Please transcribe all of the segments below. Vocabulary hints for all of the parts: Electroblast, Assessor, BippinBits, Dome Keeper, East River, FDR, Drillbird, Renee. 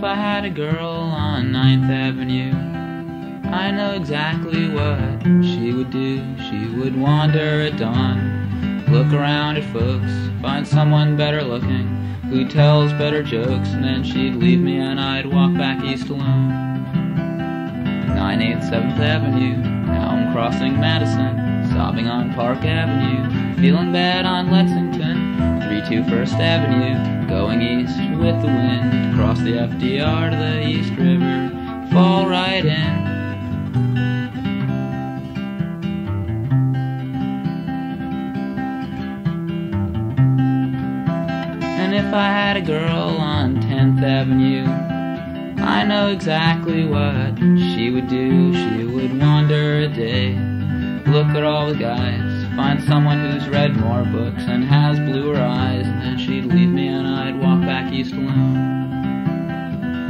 if I had a girl on 9th Avenue, I know exactly what she would do. She would wander at dawn, look around at folks, find someone better looking, who tells better jokes, and then she'd leave me and I'd walk back east alone. 9/8 7th Avenue, now I'm crossing Madison, sobbing on Park Avenue, feeling bad on Lexington, 32 1st Avenue, going east with the wind, cross the FDR to the East River, fall right in. And if I had a girl on 10th Avenue, I know exactly what she would do. She would wander a day, look at all the guys, find someone who's read more books and has bluer eyes, and then she'd leave me and I'd walk back east alone.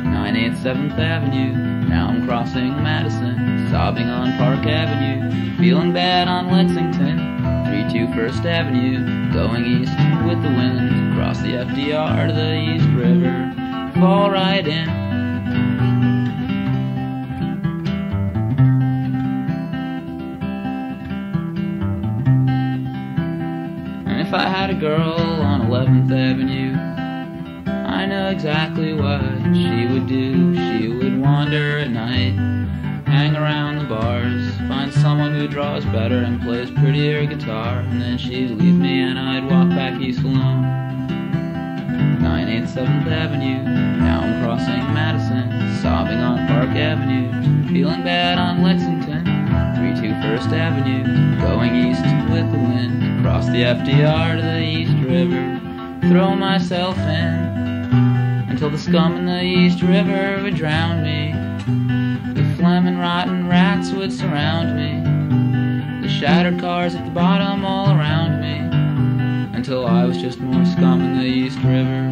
9/8 7th Avenue, now I'm crossing Madison, sobbing on Park Avenue, feeling bad on Lexington, 32 1st Avenue, going east with the wind, cross the FDR to the East River, fall right in. And if I had a girl on 11th Avenue, I know exactly what she would do. She would wander at night, hang around the bars, find someone who draws better and plays prettier guitar, and then she'd leave me and I'd walk back east alone. 9/8 7th Avenue, now I'm crossing Madison, sobbing on Park Avenue, feeling bad on Lexington, 32 1st Avenue, going east with the wind, cross the FDR to the East River, throw myself in, until the scum in the East River would drown me. Phlegm and rotten rats would surround me, the shattered cars at the bottom all around me, until I was just more scum in the East River.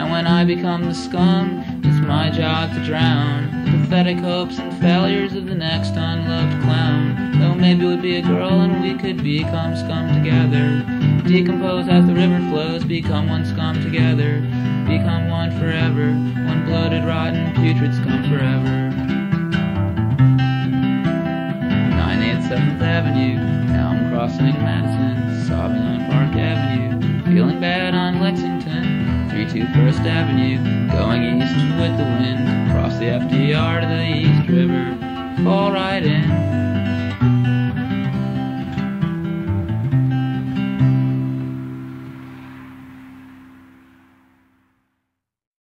And when I become the scum, it's my job to drown the pathetic hopes and failures of the next unloved clown. Though maybe we'd be a girl and we could become scum together, decompose as the river flows, become one scum together, become one forever, one bloated, rotten, putrid scum forever. 7th Avenue, now I'm crossing Madison, sobbing on Park Avenue, feeling bad on Lexington, 32 1st Avenue, going east with the wind, cross the FDR to the East River, fall right in.